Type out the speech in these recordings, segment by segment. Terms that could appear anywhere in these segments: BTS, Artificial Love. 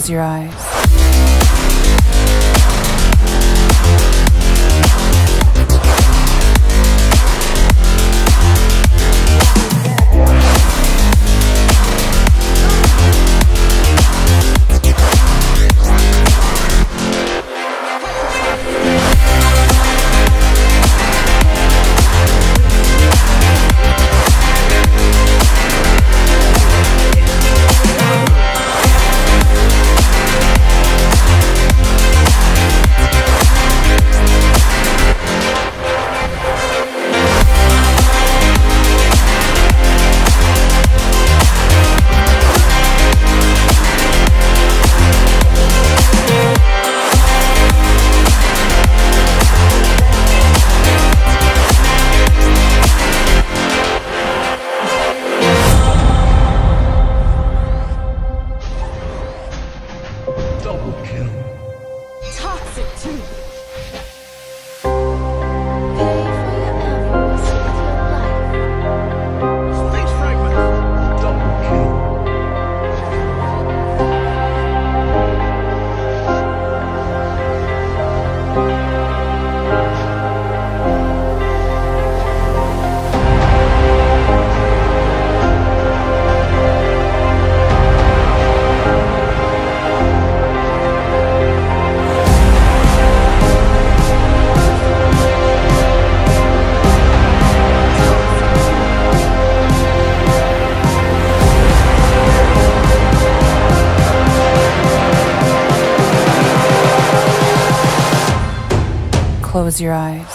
Close your eyes. Close your eyes.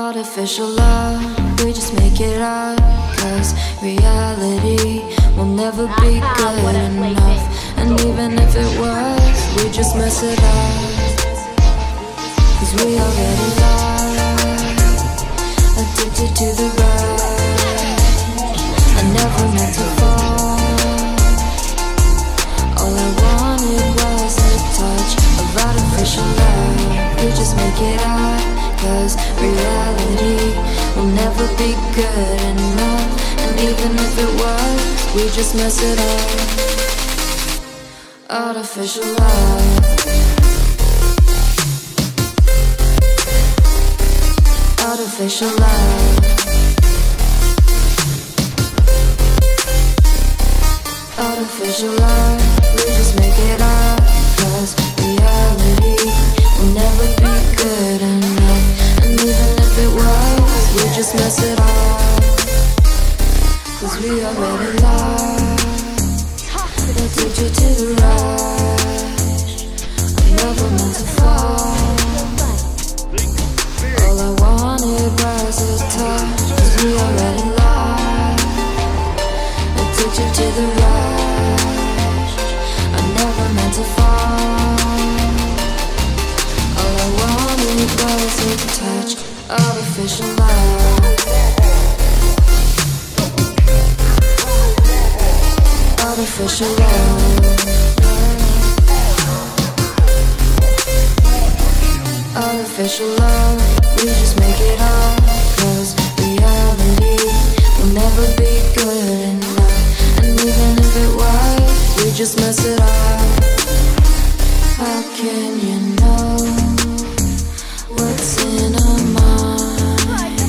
Artificial love, we just make it up, 'cause reality will never be good enough. And even if it was, we just mess it up, 'cause we already lost, addicted to the rush. I never meant to fall, all I wanted was a touch of artificial love. We just make it up, 'cause reality will never be good enough. And even if it was, we just mess it up. Artificial love. Artificial love. Artificial love. We just make it up, 'cause reality will never be good enough. We just mess it up, 'cause we already lost, addicted to the rush. I never meant to fall, all I wanted was a touch. 'Cause we already lost, addicted to the rush. I never meant to fall, all I wanted was a touch. Artificial love. Artificial love. artificial love, we just make it up, 'cause reality will never be good enough. And even if it was, we just mess it up. How can you know what's in our mind,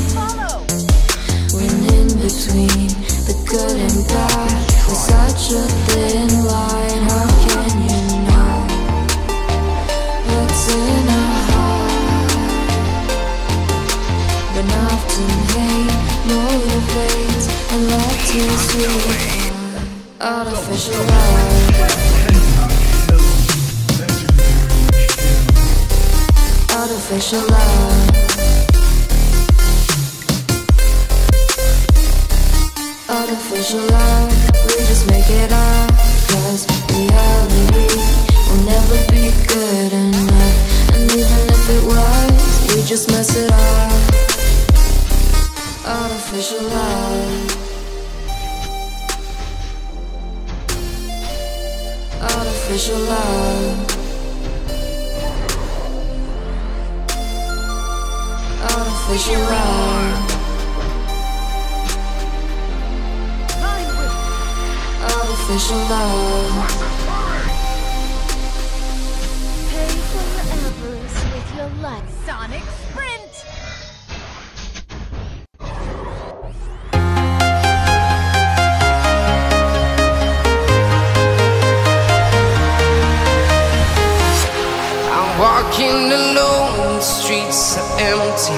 when in between the good and bad we're such a thin line? How can you know what's in our heart, when often hate motivates and love tears you apart? Artificial love. Artificial love. Artificial love, we just make it up, 'cause reality will never be good enough. And even if it was, we just mess it up. Artificial love. Artificial love. Artificial love. Artificial love. Pay for your avarice with your luck. Sonic Sprint! I'm walking alone, the streets are empty.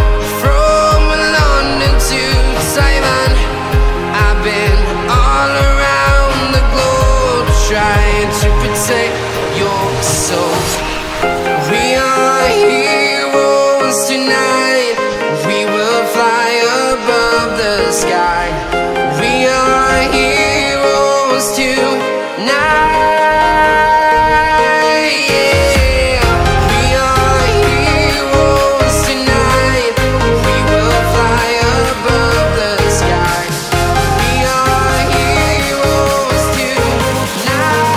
from London to Taiwan. I've been all around the globe, trying to protect your soul. We are heroes tonight. Sky, we are heroes tonight. Yeah, we are heroes tonight. We will fly above the sky. We are heroes tonight. Yeah.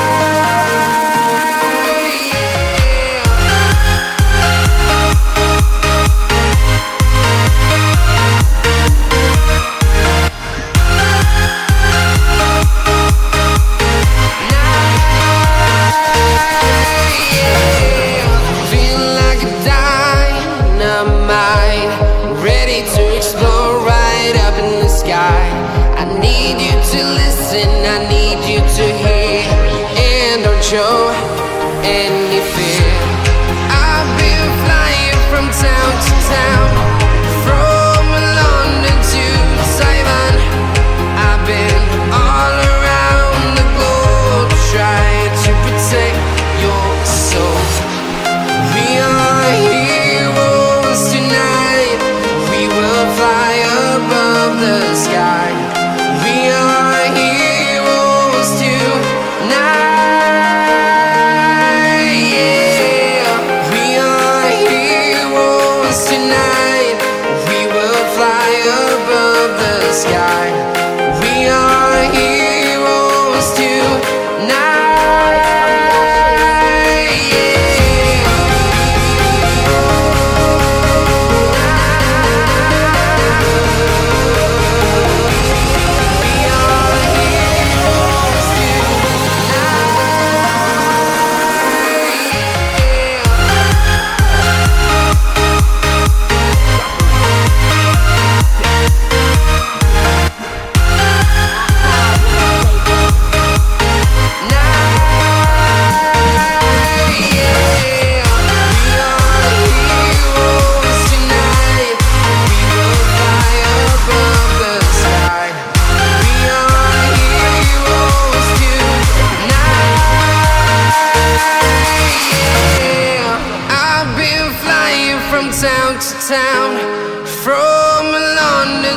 From London